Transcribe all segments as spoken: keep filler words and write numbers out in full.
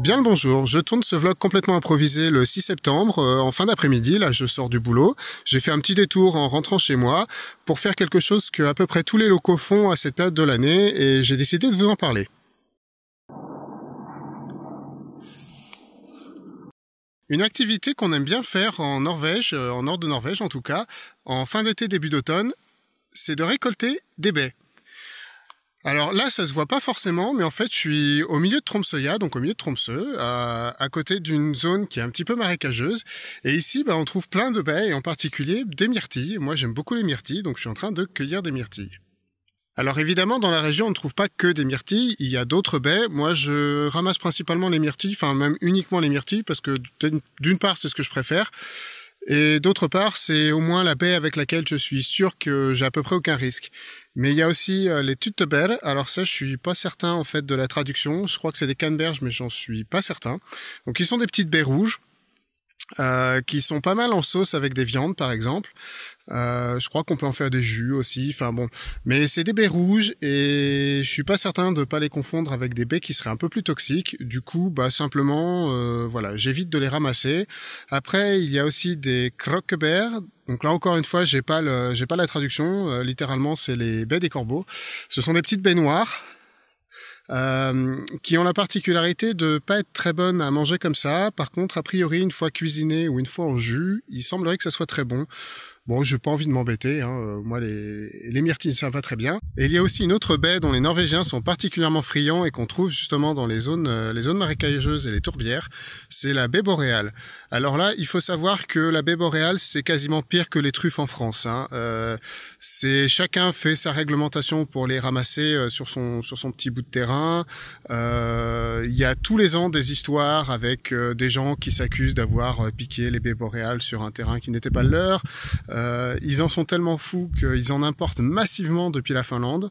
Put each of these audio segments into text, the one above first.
Bien le bonjour, je tourne ce vlog complètement improvisé le six septembre, euh, en fin d'après-midi, là je sors du boulot. J'ai fait un petit détour en rentrant chez moi pour faire quelque chose que à peu près tous les locaux font à cette période de l'année et j'ai décidé de vous en parler. Une activité qu'on aime bien faire en Norvège, en nord de Norvège en tout cas, en fin d'été, début d'automne, c'est de récolter des baies. Alors là, ça se voit pas forcément, mais en fait, je suis au milieu de Tromsøya, donc au milieu de Tromsø, à, à côté d'une zone qui est un petit peu marécageuse. Et ici, bah, on trouve plein de baies, et en particulier des myrtilles. Moi, j'aime beaucoup les myrtilles, donc je suis en train de cueillir des myrtilles. Alors évidemment, dans la région, on ne trouve pas que des myrtilles, il y a d'autres baies. Moi, je ramasse principalement les myrtilles, enfin même uniquement les myrtilles, parce que d'une part, c'est ce que je préfère. Et d'autre part, c'est au moins la baie avec laquelle je suis sûr que j'ai à peu près aucun risque. Mais il y a aussi les tutebelles. Alors ça, je suis pas certain en fait de la traduction. Je crois que c'est des canneberges, mais j'en suis pas certain. Donc ils sont des petites baies rouges euh, qui sont pas mal en sauce avec des viandes, par exemple. Euh, je crois qu'on peut en faire des jus aussi. Enfin bon, mais c'est des baies rouges et je suis pas certain de pas les confondre avec des baies qui seraient un peu plus toxiques. Du coup, bah simplement, euh, voilà, j'évite de les ramasser. Après, il y a aussi des croque-bères. Donc là encore une fois, j'ai pas le, j'ai pas la traduction. Euh, littéralement, c'est les baies des corbeaux. Ce sont des petites baies noires. Euh, qui ont la particularité de pas être très bonnes à manger comme ça. Par contre, a priori, une fois cuisinées ou une fois en jus, il semblerait que ça soit très bon. Bon, j'ai pas envie de m'embêter, hein. Moi, les, les myrtilles, ça va très bien. Et il y a aussi une autre baie dont les Norvégiens sont particulièrement friands et qu'on trouve justement dans les zones, les zones marécageuses et les tourbières, c'est la baie boréale. Alors là, il faut savoir que la baie boréale, c'est quasiment pire que les truffes en France, hein. Euh, c'est chacun fait sa réglementation pour les ramasser sur son sur son petit bout de terrain. Euh, il y a tous les ans des histoires avec euh, des gens qui s'accusent d'avoir euh, piqué les baies boréales sur un terrain qui n'était pas le leur. Euh, ils en sont tellement fous qu'ils en importent massivement depuis la Finlande.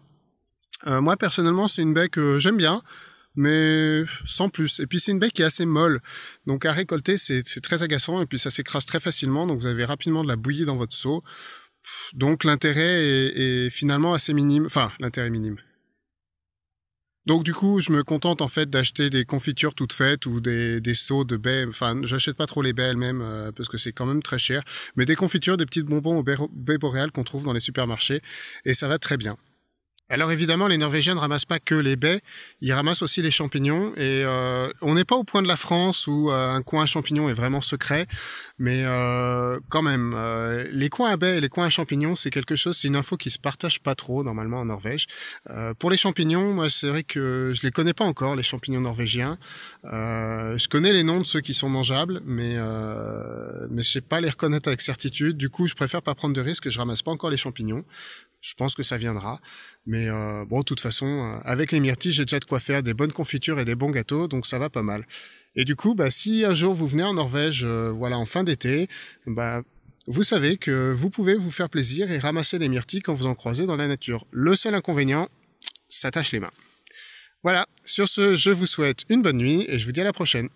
Euh, moi, personnellement, c'est une baie que j'aime bien, mais sans plus. Et puis, c'est une baie qui est assez molle. Donc, à récolter, c'est très agaçant et puis ça s'écrase très facilement. Donc, vous avez rapidement de la bouillie dans votre seau. Donc, l'intérêt est, est finalement assez minime. Enfin, l'intérêt minime. Donc du coup, je me contente en fait d'acheter des confitures toutes faites ou des, des seaux de baies. Enfin, j'achète pas trop les baies elles-mêmes euh, parce que c'est quand même très cher. Mais des confitures, des petits bonbons aux baies, baies boréales qu'on trouve dans les supermarchés et ça va très bien. Alors évidemment, les Norvégiens ne ramassent pas que les baies, ils ramassent aussi les champignons. Et euh, on n'est pas au point de la France où euh, un coin à champignons est vraiment secret, mais euh, quand même, euh, les coins à baies et les coins à champignons, c'est quelque chose, c'est une info qui se partage pas trop normalement en Norvège. Euh, pour les champignons, moi c'est vrai que je les connais pas encore, les champignons norvégiens. Euh, je connais les noms de ceux qui sont mangeables, mais euh, mais je sais pas les reconnaître avec certitude. Du coup, je préfère pas prendre de risques, je ramasse pas encore les champignons. Je pense que ça viendra, mais euh, bon, de toute façon, avec les myrtilles, j'ai déjà de quoi faire des bonnes confitures et des bons gâteaux, donc ça va pas mal. Et du coup, bah, si un jour vous venez en Norvège, euh, voilà, en fin d'été, bah, vous savez que vous pouvez vous faire plaisir et ramasser les myrtilles quand vous en croisez dans la nature. Le seul inconvénient, ça tâche les mains. Voilà, sur ce, je vous souhaite une bonne nuit et je vous dis à la prochaine.